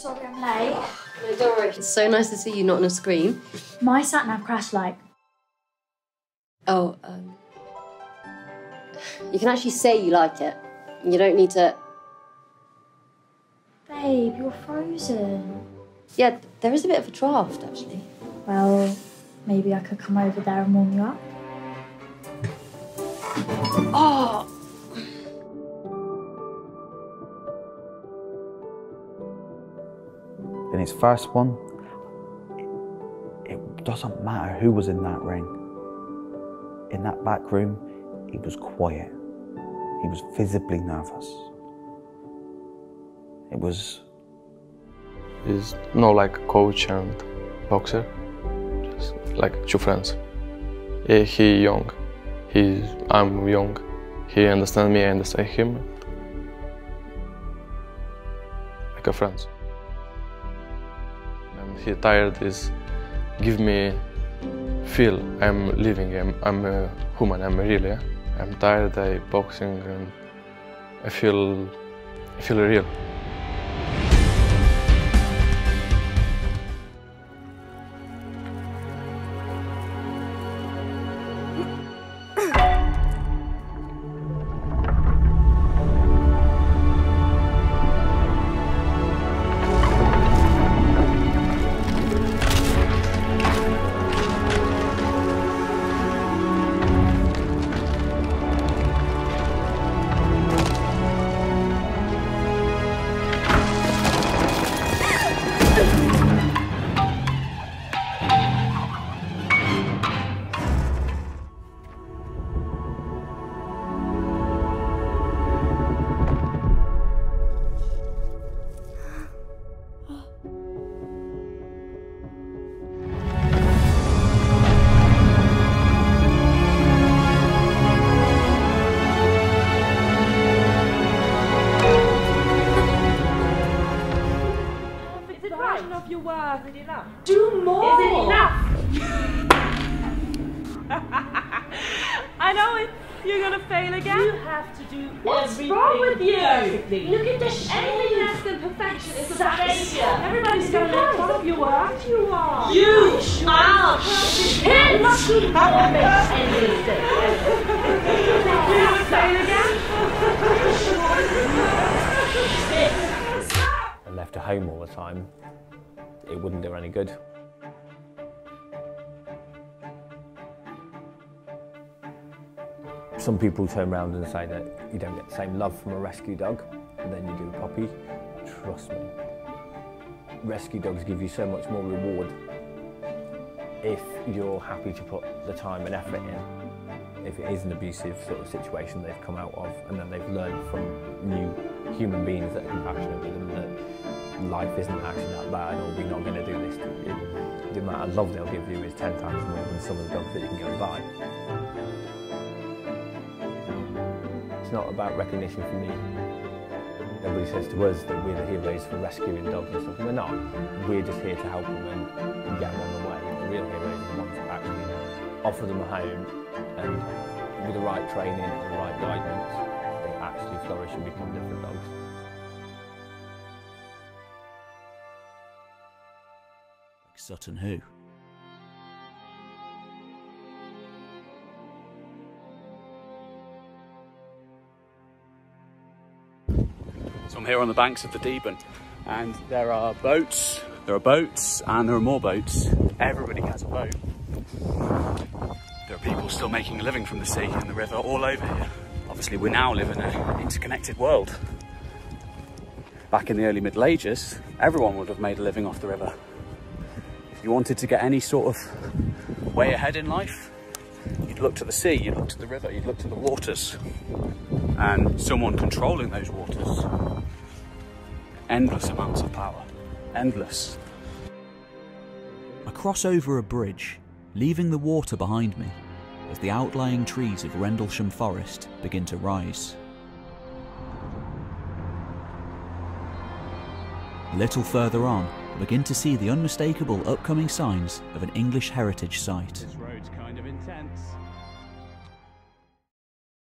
sorry I'm late. No, don't worry. It's so nice to see you, not on a screen. My sat-nav crashed like... Oh, you can actually say you like it. You don't need to... Babe, you're frozen. Yeah, there is a bit of a draft, actually. Well, maybe I could come over there and warm you up. Oh! In his first one, it doesn't matter who was in that ring. In that back room, he was quiet. He was visibly nervous. It was... He's not like a coach and boxer, just like two friends. He young, I'm young. He understands me, I understand him. Like a friend. He tired is give me feel I'm living, I'm a human, I'm real. I'm tired of boxing and I feel real. Do more! Is it enough? I know it. You're gonna fail again. You have to do what's everything wrong with you? Perfectly. Look at the shame. Anything less than perfection is a failure. Everybody's gonna make fun of your work. You are. You are shit! You don't make any mistake. You're gonna fail again. I left her home all the time. It wouldn't do any good. Some people turn around and say that you don't get the same love from a rescue dog than you do a puppy. Trust me, rescue dogs give you so much more reward if you're happy to put the time and effort in. If it is an abusive sort of situation they've come out of and then they've learned from new human beings that are compassionate with them that life isn't actually that bad, or we're not going to do this to you. The amount of love they'll give you is 10 times more than some of the dogs that you can go and buy. It's not about recognition for me. Nobody says to us that we're the heroes for rescuing dogs and stuff. We're not. We're just here to help them and get them on the way. The real heroes are the ones that actually offer them a home, and with the right training and the right guidance, they actually flourish and become different dogs. Sutton Hoo. So I'm here on the banks of the Deben, and there are boats, and there are more boats. Everybody has a boat. There are people still making a living from the sea and the river all over here. Obviously we now live in an interconnected world. Back in the early Middle Ages, everyone would have made a living off the river. You wanted to get any sort of way ahead in life, you'd look to the sea, you'd look to the river, you'd look to the waters, and someone controlling those waters. Endless amounts of power. Endless. I cross over a bridge, leaving the water behind me, as the outlying trees of Rendlesham Forest begin to rise. A little further on, begin to see the unmistakable upcoming signs of an English heritage site. This road's kind of intense.